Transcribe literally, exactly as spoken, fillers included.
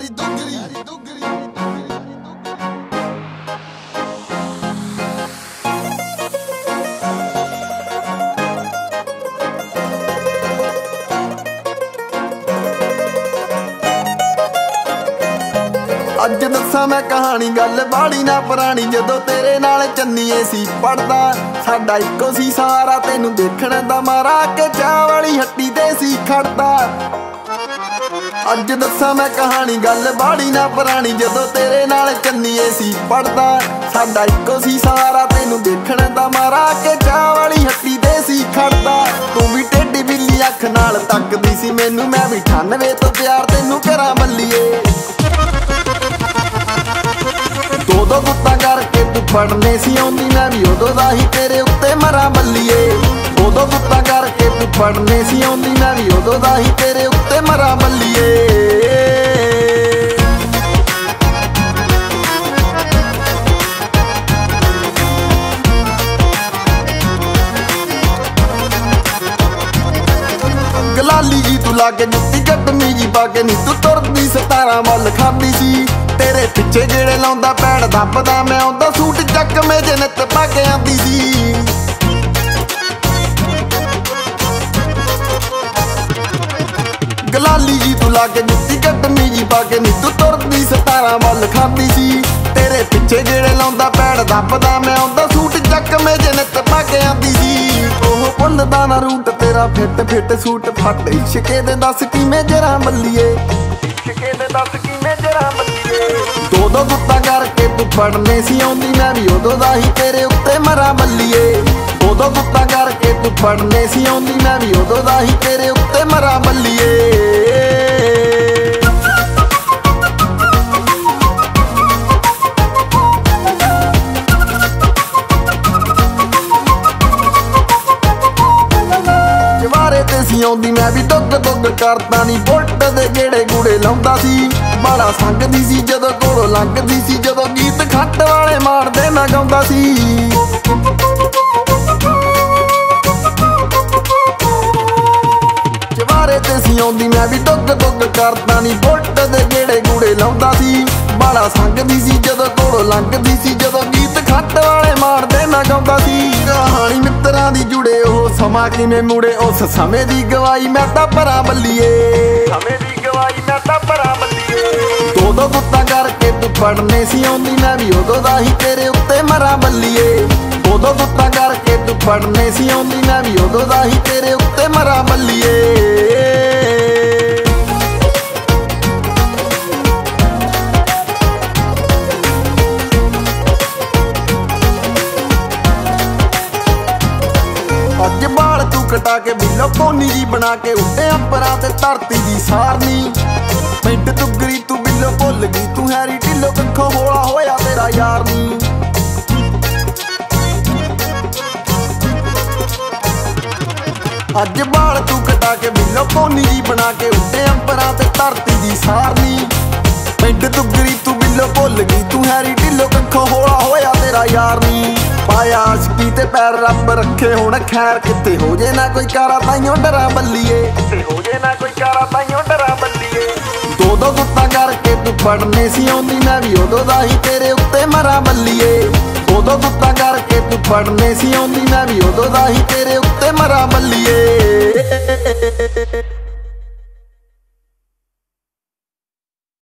प्यारी डोगरी अज दसा मैं कहानी गल बाड़ी ना पुरानी जदों तेरे नाल चन्नीए सी पढ़दा साडा इको सी सारा तेनू देखण दा मारा के चाह वाली हट्टी ते सी खड़दा। अज दसा मैं कहानी गल बाड़ी ना पुरानी जदों तेरे नाल चन्नीए सी पढ़दा साडा इको सी सारा तेनू देखण दा मारा के चाह वाली हट्टी ते सी खड़दा। तू भी टेढ़ी बिल्ली अख नाल तकदी सी मैनू मैं भी अठानवे तो प्यार तेनू करा मल्लीए। दो गुत्ता करके तू पढ़ने सी आउंदी मैं भी उदों दा ही तेरे उत्ते मरा मल्लीए। दो गुत्ता करके तू पढ़ने सी आउंदी मैं भी उदों दा ही तेरे उत्ते मरा मल्लीए। गलाली जी तू लागे जुत्ती कटनी जी पाके नी तू तुरदी सतारा मल खांदी सी तेरे पिछे जेड़े लाउंदा पैण दबदा मैं आउंदा सूट चक में जन्नत पा के आंदी सी। गलाली जी तू लागे जुत्ती कटनी जी पाके नी तू तुरदी सतारा मल खांदी सी तेरे पिछे जेड़े लाउंदा पैण दबदा मैं आउंदा सूट चक में जन्नत पा के आंदी सी। ओह भुल्लदा ना रूट तेरा फिट फिट सूट फट इश्के दे दस किवें जरा मल्लीए। इश्के दे दस किवें जरा दो दो गुत्ता करके तू पढ़ने सी आउंदी मैं भी उदों दा ही तेरे उत्ते मरा मल्लीए। दो दो गुत्ता करके तू पढ़ने सी आउंदी मैं भी उदों दा ही तेरे उत्ते मरा मल्लीए। आउंदी मैं भी दुग दुग करदा नी बुल्ट दे गेड़े गुड़े लाउंदा सी बड़ा संगदी सी जदों कोलों लंघदी सी जदों गीत खट्ट वाले मारदे मैं गाउंदा सी। जवारे ते सी आउंदी मैं भी दुग दुग करदा नी बुल्ट दे गेड़े गुड़े लाउंदा सी बड़ा संगदी सी जदों कोलों लंघदी सी जदों गीत खट्ट वाले मारदे मैं गाउंदा सी। कहानी मित्तरां दी जुड़े समा किवें मुड़े उस समय दी गवाई मैं तां भरा मल्लीए। समय दी गवाई मैं तां भरा मल्लीए। दो दो गुत्ता करके तू पढ़ने सी आउंदी मैं भी उदों दा ही तेरे उत्ते मरा मल्लीए। दो दो गुत्ता करके तू पढ़ने सी आउंदी मैं भी उदों दा ही तेरे उत्ते मरा मल्लीए। कटा के बिलो कोनी जी बना के उठे अपरा ते धरती दी सारनी पिंड तुगरी तू बिलो भुल गई तू हैरी ढिलो कखो होला होया तेरा यार नी। अज बाल तू कटा के बिलो कोनी जी बना के उठे अपरा ते धरती दी सारनी पिंड तुगरी तू बिलो भुल गई तू हैरी ढिलो कखो होला होया तेरा यार नी। पाया आशकी ते पैर रब रखे हुण खैर किते हो जे ना कोई कारा ताइयों डरा मल्लीए। हो जे ना कोई कारा ताइयों डरा मल्लीए। दो दो गुत्ता करके तू पढ़ने सी आउंदी मैं भी उदों दा ही तेरे उत्ते मरा मल्लीए। दो दो गुत्ता करके तू पढ़ने सी आउंदी मैं भी उदों दा ही तेरे उत्ते मरा मल्लीए।